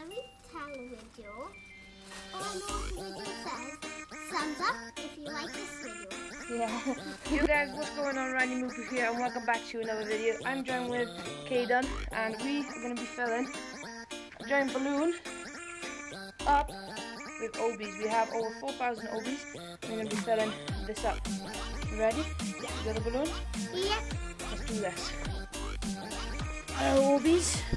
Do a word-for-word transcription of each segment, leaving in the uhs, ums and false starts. Let me tell the video. Oh, I know what the video says. Thumbs up if you like this video. Yeah. Yo guys, what's going on? Randy Moopy here, and welcome back to another video. I'm joined with Kaden, and we are going to be filling a giant balloon up with Orbeez. We have over four thousand Orbeez. We're going to be filling this up. You ready? You got a balloon? Yeah. Let's do this. Hello, Orbeez. Blah.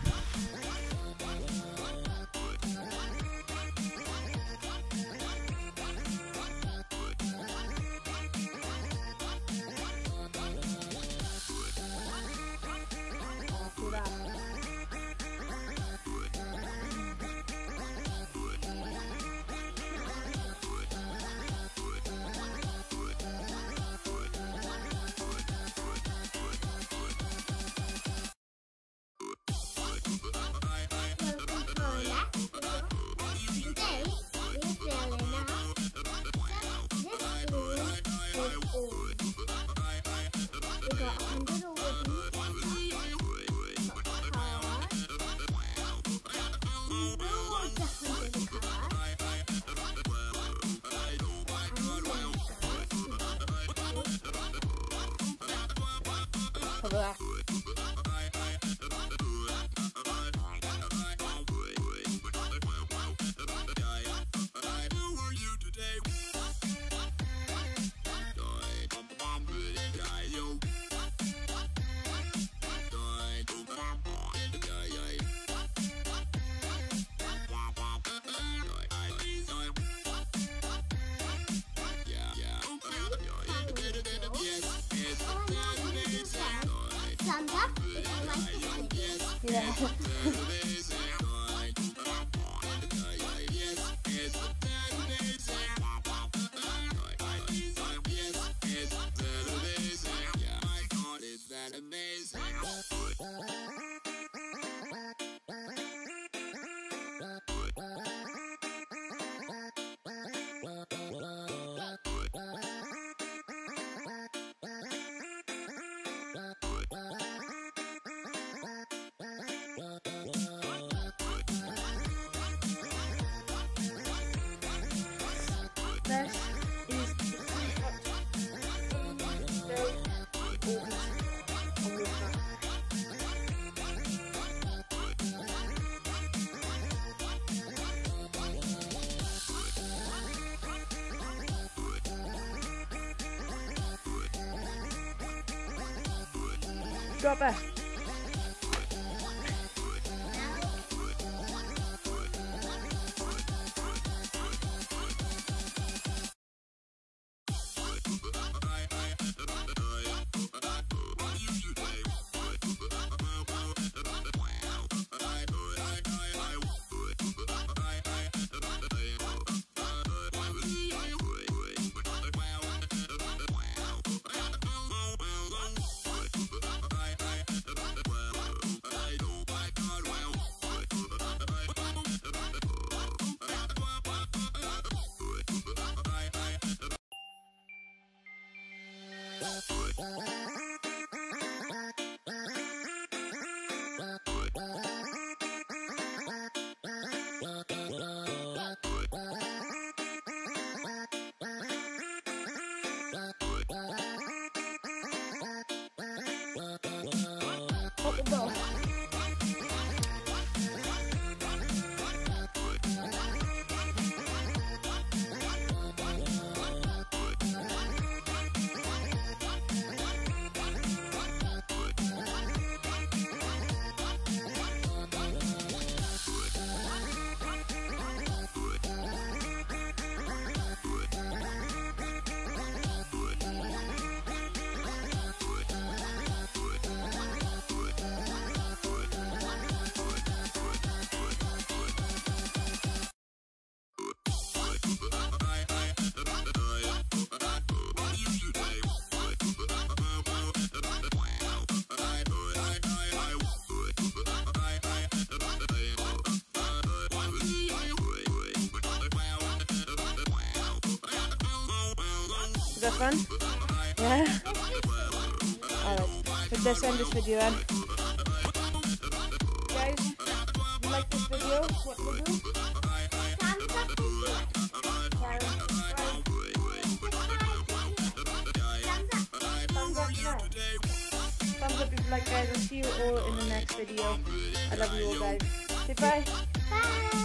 Thumbs up if you like this video. Yeah. Drop it. Is that fun? Yeah? Alright, so let's end this video then. Guys, if you like this video, what Thumbs up if you like, guys. I'll see you all in the next video. I love you all, guys. Say bye. Bye.